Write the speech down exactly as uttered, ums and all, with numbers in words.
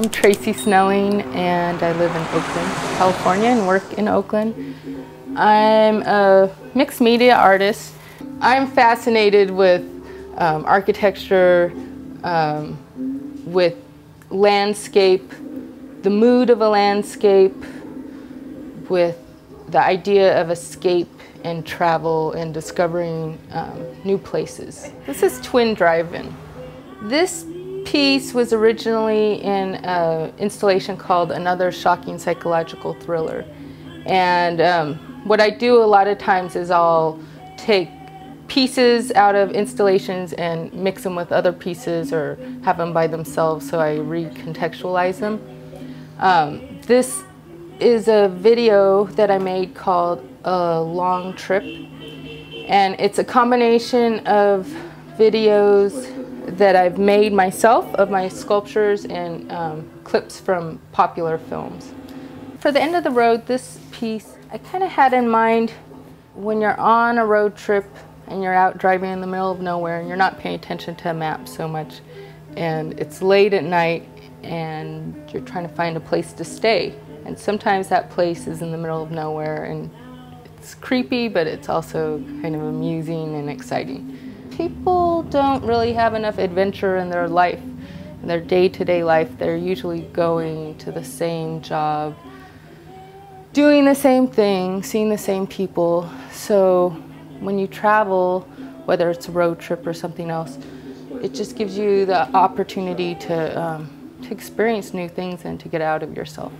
I'm Tracey Snelling, and I live in Oakland, California, and work in Oakland. I'm a mixed media artist. I'm fascinated with um, architecture, um, with landscape, the mood of a landscape, with the idea of escape and travel and discovering um, new places. This is Twin Drive-In. This piece was originally in an installation called Another Shocking Psychological Thriller. And um, what I do a lot of times is I'll take pieces out of installations and mix them with other pieces or have them by themselves, so I recontextualize them. Um, this is a video that I made called A Long Trip, and it's a combination of videos that I've made myself of my sculptures and um, clips from popular films. For the end of the road, this piece, I kind of had in mind when you're on a road trip and you're out driving in the middle of nowhere and you're not paying attention to a map so much, and it's late at night and you're trying to find a place to stay. And sometimes that place is in the middle of nowhere, and it's creepy, but it's also kind of amusing and exciting. People don't really have enough adventure in their life, in their day-to-day life. They're usually going to the same job, doing the same thing, seeing the same people. So when you travel, whether it's a road trip or something else, it just gives you the opportunity to, um, to experience new things and to get out of yourself.